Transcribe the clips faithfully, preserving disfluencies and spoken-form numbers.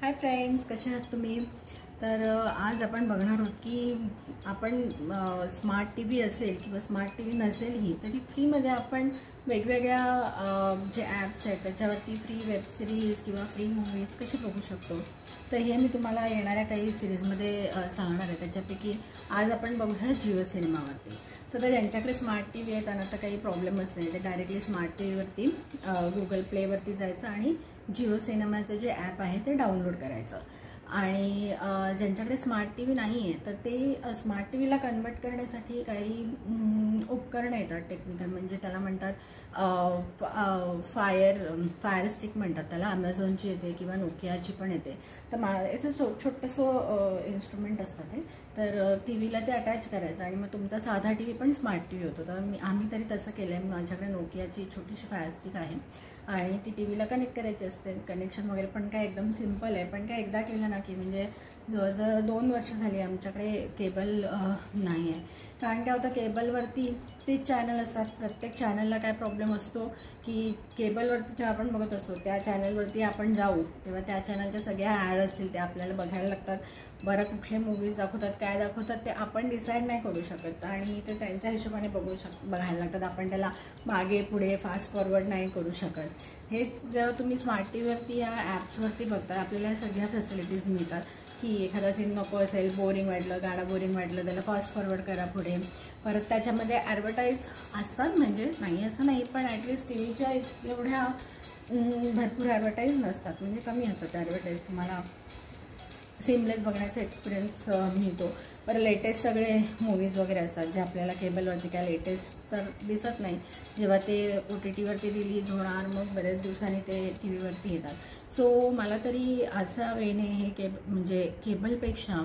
Hi friends, कसे आहात तुम्ही? तर आज आपण बघणार आहोत की आपण स्मार्ट टी व्ही असेल किंवा स्मार्ट टी व्ही नसेलही तरी फ्रीमध्ये आपण वेगवेगळ्या जे ॲप्स आहेत त्याच्यावरती फ्री वेब सिरीज किंवा फ्री मूवीज कसे बघू शकतो, तर हे मी तुम्हाला येणाऱ्या काही सिरीजमध्ये सांगणार आहे. त्याच्यापैकी आज आपण बघूया जिओ सिनेमावरती. तर ज्यांच्याकडे स्मार्ट टी व्ही आहे त्यांना तर काही प्रॉब्लेमच नाही, ते डायरेक्टली स्मार्ट टी व्हीवरती गुगल प्लेवरती जायचं आणि जिओ सिनेमाचं जे ॲप आहे ते डाउनलोड करायचं. आणि ज्यांच्याकडे स्मार्ट टी व्ही नाही आहे तर ते स्मार्ट टी व्हीला कन्वर्ट करण्यासाठी काही उपकरणं येतात टेक्निकल, म्हणजे त्याला म्हणतात फायर फायर स्टिक म्हणतात त्याला, अमेझॉनची येते किंवा नोकियाची पण येते. तर मा असं सो छोटंसं इन्स्ट्रुमेंट असतं ते, तर टी व्हीला ते अटॅच करायचं आणि मग तुमचा साधा टी व्ही पण स्मार्ट टी व्ही होतो. तर मी आम्ही तरी तसं केलं आहे. माझ्याकडे नोकियाची छोटीशी फायर स्टिक आहे आणि ती टी व्हीला कनेक्ट करायची असते. कनेक्शन वगैरे पण काय एकदम सिम्पल आहे, पण काय एकदा केलं ना की म्हणजे जवळजवळ दोन वर्ष झाली आमच्याकडे केबल नाही आहे. कारण काय होतं, केबलवरती तेच चॅनल असतात. प्रत्येक चॅनलला काय प्रॉब्लेम असतो की केबलवरती जेव्हा आपण बघत असतो त्या चॅनलवरती आपण जाऊ तेव्हा त्या चॅनलच्या सगळ्या ॲड असतील त्या आपल्याला बघायला लागतात. बरं कुठले मूवीज दाखवतात, काय दाखवतात ते आपण डिसाईड नाही करू शकत आणि ते त्यांच्या हिशोबाने बघू शक बघायला लागतात. आपण त्याला मागे पुढे फास्ट फॉरवर्ड नाही करू शकत. हेच जेव्हा तुम्ही स्मार्ट टी व्हीवरती या ॲप्सवरती बघता आपल्याला सगळ्या फॅसिलिटीज मिळतात की एखादा सीन नको असेल, बोरिंग वाटलं, गाणं बोरिंग वाटलं, त्याला फास्ट फॉरवर्ड करा पुढे. परत त्याच्यामध्ये ॲडव्हर्टाईज असतात, म्हणजे नाही असं नाही, पण ॲटलिस्ट टी व्हीच्या एवढ्या भरपूर ॲडव्हर्टाईज नसतात, म्हणजे कमी असतात ॲडव्हर्टाईज. तुम्हाला सिमलेस बघण्याचा एक्सपिरियन्स मिळतो. बरं लेटेस्ट सगळे मूवीज वगैरे असतात जे आपल्याला केबलवरती काय लेटेस्ट तर दिसत नाही. जेव्हा ते ओ टी टीवरती रिलीज होणार मग बऱ्याच दिवसांनी ते टी व्हीवरती येतात. सो मला तरी असा वेने हे केब म्हणजे केबलपेक्षा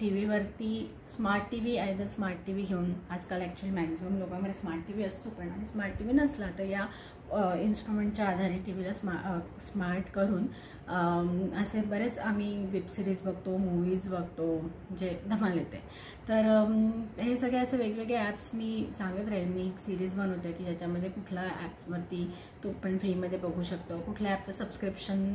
टी व्हीवरती स्मार्ट टी व्ही आहे. तर स्मार्ट टी व्ही घेऊन आजकाल ॲक्च्युली मॅक्झिमम लोकांमध्ये स्मार्ट टी व्ही असतो, पण आणि स्मार्ट टी व्ही नसला तर या इन्स्ट्रुमेंटच्या आधारे टी व्हीला स्मा स्मार्ट करून असे बरेच आम्ही वेब सिरीज बघतो, मूवीज बघतो, जे धमाल येते. तर हे सगळे असे वेगवेगळे ॲप्स मी सांगत राहील. मी एक सिरीज बनवते की ज्याच्यामध्ये कुठला ॲपवरती तो पण फ्रीमध्ये बघू शकतो, कुठल्या ॲपचं सबस्क्रिप्शन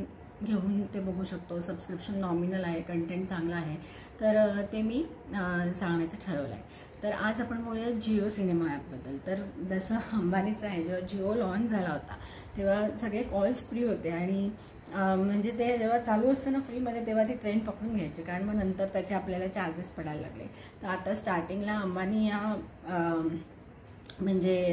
घेऊन ते बघू शकतो. सबस्क्रिप्शन नॉमिनल आहे, कंटेंट चांगला आहे, तर ते मी सांगण्याचं ठरवलं आहे. तर आज आपण बोलूया जिओ सिनेमा ॲपबद्दल. तर जसं अंबानीचं आहे, जेव्हा जिओ लॉन्च झाला होता तेव्हा सगळे कॉल्स फ्री होते आणि म्हणजे ते जेव्हा चालू असतं ना फ्रीमध्ये तेव्हा ती ट्रेंड पकडून घ्यायची, कारण मग नंतर त्याचे आपल्याला चार्जेस पडायला लागले. तर आता स्टार्टिंगला अंबानी या म्हणजे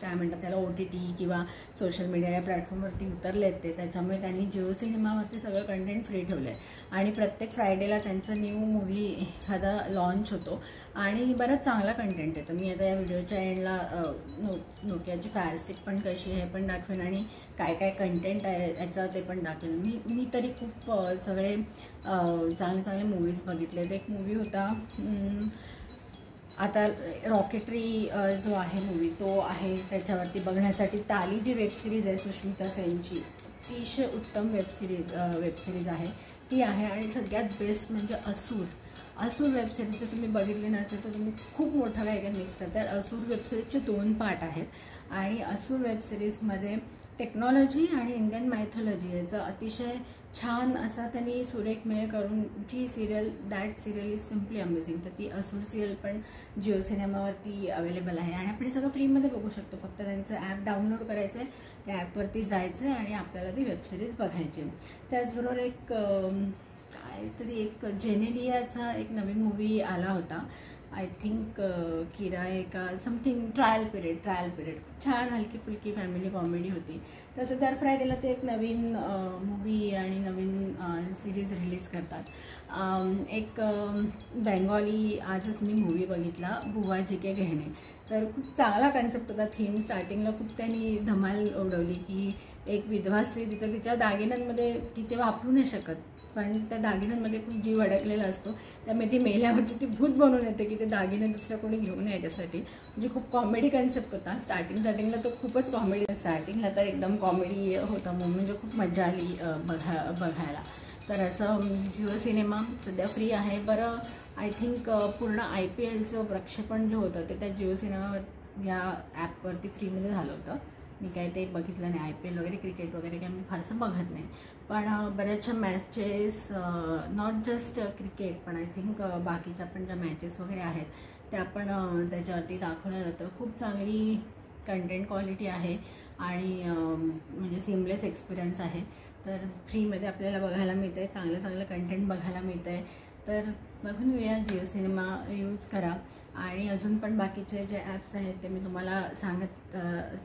काय म्हणतात त्याला ओ टी टी किंवा सोशल मीडिया या प्लॅटफॉर्मवरती उतरले आहेत ते, त्याच्यामुळे त्यांनी जिओ सिनेमावरती सगळं कंटेंट फ्री ठेवलं आहे. आणि प्रत्येक फ्रायडेला त्यांचं न्यू मूवी एखादा लॉन्च होतो आणि बराच चांगला कंटेंट येतो. मी आता या व्हिडिओच्या एंडला नो नोकियाची फायरस्टिक पण कशी आहे पण दाखवेन आणि काय काय कंटेंट आहे याचं ते पण दाखवेन. मी मी तरी खूप सगळे चांगले चांगले मूवीज बघितले. तर एक मूवी होता आता रॉकेटरी जो आहे मूवी तो आहे त्याच्यावरती बघण्यासाठी. ताली जी वेब सिरीज आहे सुष्मिता सेनची, अतिशय उत्तम वेब सिरीज वेब सिरीज आहे ती आहे. आणि सगळ्यात बेस्ट म्हणजे असूर असूर वेब सिरीज. जर तुम्ही बघितली नसेल तर तुम्ही खूप मोठं काय काय मिस करतात. असूर वेब सिरीजचे दोन पार्ट आहेत आणि असूर वेब सिरीजमध्ये टेक्नॉलॉजी आणि इंडियन मायथॉलॉजी याचं अतिशय छान असा त्यांनी सुरेख मेळ करून जी serial that serial is simply amazing. तर ती असूर सिरियल पण जिओ सिनेमावरती अवेलेबल आहे आणि आपण हे सगळं फ्रीमध्ये बघू शकतो. फक्त त्यांचं ॲप डाउनलोड करायचं आहे, त्या ॲपवरती जायचं आहे आणि आपल्याला ती वेबसिरीज बघायची. त्याचबरोबर एक काहीतरी एक जेनेलियाचा एक नवीन मूवी आला होता, आय थिंक किराय का something, trial period trial period खूप छान हलकी फुलकी फॅमिली कॉमेडी होती. तसं दर फ्रायडेला ते एक नवीन मूवी आणि नवीन सिरीज रिलीज करतात. एक बेंगॉली आजच मी मूवी बघितला, बुवाजी के गहने. तर खूप चांगला कन्सेप्ट होता. थीम स्टार्टिंगला खूप त्यांनी धमाल उडवली की एक विधवा स्त्री तिचं तिच्या दागिन्यांमध्ये तिथे वापरू नाही शकत, पण त्या दागिन्यांमध्ये खूप जीव अडकलेला असतो, त्यामुळे ती मेल्यावरती ती भूत बनवून येते की ते दागिने दुसऱ्या कोणी घेऊ नये याच्यासाठी. म्हणजे खूप कॉमेडी कन्सेप्ट होता. स्टार्टिंग स्टार्टिंगला तर खूपच कॉमेडी स्टार्टिंगला तर एकदम कॉमेडी होता मग, म्हणजे खूप मजा आली बघा बघायला तर असं जिओ सिनेमा सध्या फ्री आहे. बरं आय थिंक पूर्ण आय पी एलचं प्रक्षेपण जे होतं ते त्या जिओ सिनेमावर या ॲपवरती फ्रीमध्ये झालं होतं. मी काय ते बघितलं नाही, आय पी एल वगैरे क्रिकेट वगैरे काय मी फारसं बघत नाही, पण बऱ्याचशा मॅचेस नॉट जस्ट क्रिकेट पण आय थिंक बाकीच्या पण ज्या मॅचेस वगैरे आहेत त्या पण त्याच्यावरती दाखवलं जातं. खूप चांगली कंटेंट क्वालिटी आहे आणि म्हणजे सीमलेस एक्सपिरियन्स आहे. तर फ्रीमध्ये आपल्याला बघायला मिळतं आहे, चांगलं चांगलं कंटेंट बघायला मिळतं आहे. तर बघून घेऊया, जिओ सिनेमा यूज करा. आणि अजून पण बाकीचे जे ॲप्स आहेत ते मी तुम्हाला सांगत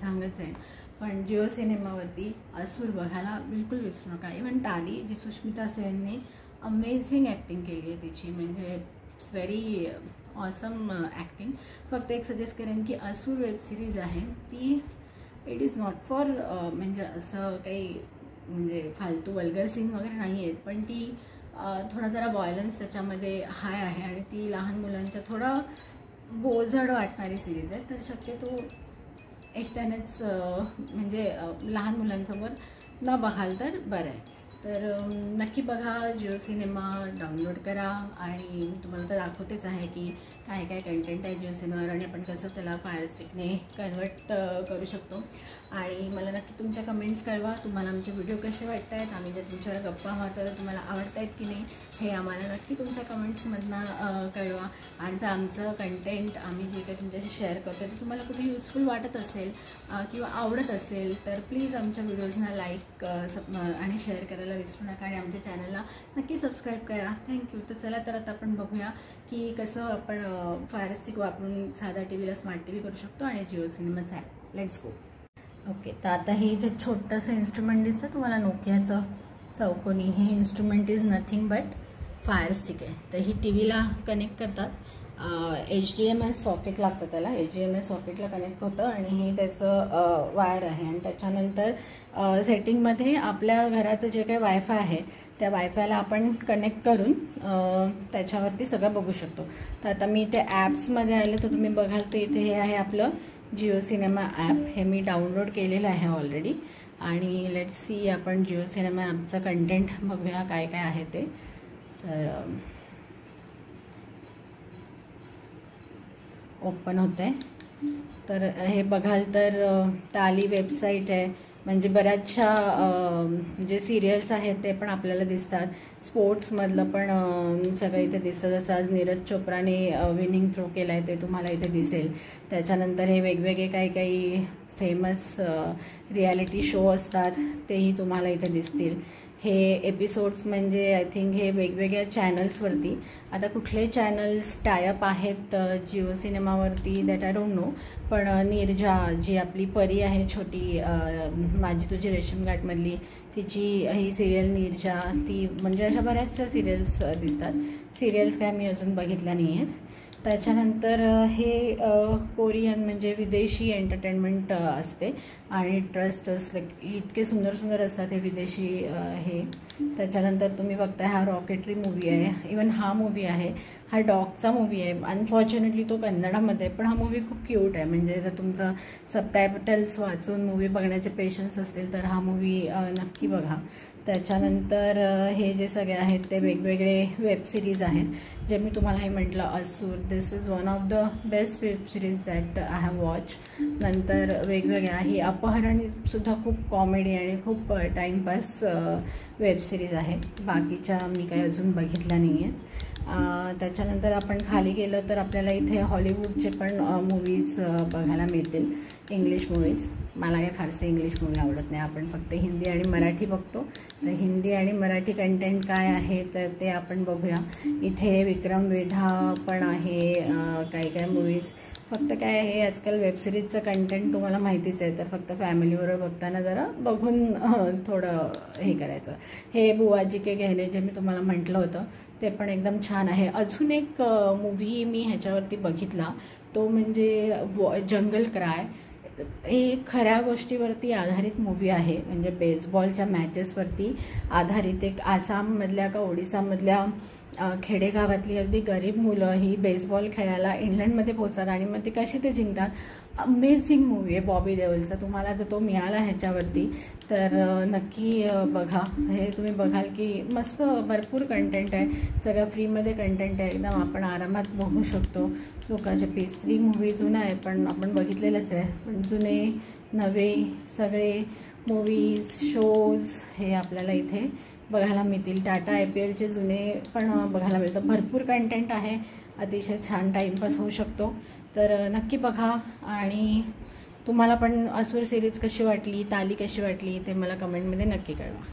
सांगत आहे. पण जिओ सिनेमावरती असूर बघायला बिलकुल विसरू नका. इवन टाली जी सुष्मिता सेनने अमेझिंग ॲक्टिंग केली आहे तिची, म्हणजे इट्स व्हेरी ऑसम ॲक्टिंग. फक्त एक सजेस्ट करेन की असूर वेब सिरीज आहे ती, इट इज नॉट फॉर म्हणजे असं काही म्हणजे फालतू वल्गर सीन वगैरे नाही आहेत, पण ती थोडा जरा व्हायलन्स त्याच्यामध्ये हाय आहे आणि ती लहान मुलांच्या थोडा बोझड वाटणारी सिरीज आहे. तर शक्यतो एकट्यानेच म्हणजे लहान मुलांसमोर न बघाल तर बरं आहे. तर नक्की बघा, जिओ सिनेमा डाउनलोड करा. आणि तुम्हाला तर दाखवतेच आहे की काय काय कंटेंट आहे जिओ सिनेमावर आणि आपण कसं त्याला फायरस्टिकने कन्वर्ट करू शकतो. आणि मला नक्की तुमच्या कमेंट्स कळवा, तुम्हाला आमचे व्हिडिओ कसे वाटत आहेत, आम्ही जर तुमच्यावर गप्पा मारतो तुम्हाला आवडत आहेत की नाही हे आम्हाला नक्की तुमच्या कमेंट्समधनं कळवा. आणि जर आमचं कंटेंट आम्ही जे काही तुमच्याशी शेअर करतो ते तुम्हाला कुठे युजफुल वाटत असेल किंवा आवडत असेल तर प्लीज आमच्या व्हिडिओजना लाईक आणि शेअर करायला विसरू नका आणि आमच्या चॅनलला नक्की सबस्क्राईब करा. थँक्यू. तर चला तर आता आपण बघूया की कसं आपण फायरस्टिक वापरून साधा टी व्हीला स्मार्ट टी व्ही करू शकतो आणि जिओ सिनेमाचा ॲप. Let's go. ओके, तर आता हे इथे छोटंसं इन्स्ट्रुमेंट दिसतं तुम्हाला, नोकियाचं चौकोनी. हे instrument is nothing but Firestick आहे. तर ही टी व्हीला कनेक्ट करतात, H D M I socket लागतं त्याला, एच डी एम आय सॉकेटला कनेक्ट होतं आणि हे त्याचं वायर आहे. आणि त्याच्यानंतर सेटिंगमध्ये आपल्या घराचं जे काही वायफाय आहे त्या वायफायला आपण कनेक्ट करून त्याच्यावरती सगळं बघू शकतो. तर आता मी इथे ॲप्समध्ये आले तर तुम्ही बघाल तर इथे हे आहे आपलं जिओ सिनेमा ॲप. हे मी डाउनलोड केलेलं आहे ऑलरेडी. आणि लेट्स सी, आपण जिओ सिनेमा ॲपचं कंटेंट बघूया काय काय आहे ते. तर ओपन होतं आहे. तर हे बघाल तर ताली वेबसाईट आहे, म्हणजे बऱ्याचशा जे सिरियल्स आहेत ते पण आपल्याला दिसतात. स्पोर्ट्समधलं पण सगळं इथे दिसतं, जसं आज नीरज चोप्राने विनिंग थ्रो केला आहे ते तुम्हाला इथे दिसेल. त्याच्यानंतर हे वेगवेगळे काही काही फेमस रिॲलिटी शो असतात तेही तुम्हाला इथे दिसतील. हे एपिसोड्स म्हणजे आय थिंक हे वेगवेगळ्या चॅनल्सवरती, आता कुठले चॅनल्स टायअप आहेत जिओ सिनेमावरती दॅट आय डोंट नो, पण नीरजा जी आपली परी आहे छोटी, माझी तुझी रेशीमघाटमधली, तिची ही सिरियल नीरजा, ती म्हणजे अशा बऱ्याचशा सिरियल्स दिसतात. सिरियल्स काय मी अजून बघितल्या नाही आहेत. त्याच्यानंतर हे कोरियन म्हणजे विदेशी एंटरटेनमेंट असते आणि ट्रस्टर्स लाईक इतके सुंदर सुंदर असतात हे विदेशी हे. त्याच्यानंतर तुम्ही बघताय हा रॉकेटरी मूवी आहे, इवन हा मूवी आहे, हा डॉगचा मूवी आहे. अनफॉर्च्युनेटली तो कन्नडामध्ये आहे पण हा मूवी खूप क्यूट आहे. म्हणजे जर तुमचा सबटायटल्स वाचून मूवी बघण्याचे पेशन्स असेल तर हा मूवी नक्की बघा. त्याच्यानंतर हे जे सगळे आहेत ते वेगवेगळे वेब सिरीज आहेत जे मी तुम्हाला हे म्हटलं Asur, this is one of the best web series that I have watch. नंतर वेगवेगळ्या ही अपहरणसुद्धा खूप कॉमेडी आणि खूप टाईमपास वेब सिरीज आहे. बाकीच्या मी काही अजून बघितल्या नाही आहेत. त्याच्यानंतर आपण खाली गेलं तर आपल्याला इथे हॉलिवूडचे पण मूवीज बघायला मिळतील, इंग्लिश मूवीज. मला हे फारसे इंग्लिश मूवी आवडत नाही, आपण फक्त हिंदी आणि मराठी बघतो. तर हिंदी आणि मराठी कंटेंट काय आहे तर ते आपण बघूया. इथे विक्रम वेधा पण आहे, काय काय मूवीज. फक्त काय आहे आजकाल वेबसिरीजचं कंटेंट तुम्हाला माहितीच आहे, तर फक्त फॅमिलीबरोबर बघताना जरा बघून थोडं हे करायचं. हे बुवाजी के गहने जे मी तुम्हाला म्हटलं होतं ते पण एकदम छान आहे. अजून एक मूव्ही मी ह्याच्यावरती बघितला तो म्हणजे जंगल क्राय. ही खऱ्या गोष्टीवरती आधारित मूवी आहे, म्हणजे बेसबॉलच्या मॅचेसवरती आधारित. एक आसाममधल्या का ओडिसामधल्या खेडेगावातली अगदी गरीब मुलं ही बेसबॉल खेळायला इंग्लंडमध्ये पोचतात आणि मग ते कशी ते जिंकतात. अमेझिंग मूवी आहे बॉबी देओलचा, तुम्हाला जर तो मिळाला ह्याच्यावरती तर नक्की बघा. हे तुम्ही बघाल की मस्त भरपूर कंटेंट आहे, सगळं फ्रीमध्ये कंटेंट आहे, एकदम आपण आरामात बघू शकतो. लोकांचे पेस्ट्री मूवी जुना आहे पण आपण बघितलेलंच आहे, पण जुने नवे सगळे मूवीज शोज हे आपल्याला इथे बघायला मिळतील। टाटा आय पी एलचे जुने पण बघायला मिळतं, भरपूर कंटेंट आहे, अतिशय छान टाईमपास होऊ शकतो। तर नक्की बघा आणि तुम्हाला पण असूर सिरीज कशी वाटली, ताली कशी वाटली ते मला कमेंटमध्ये नक्की कळवा।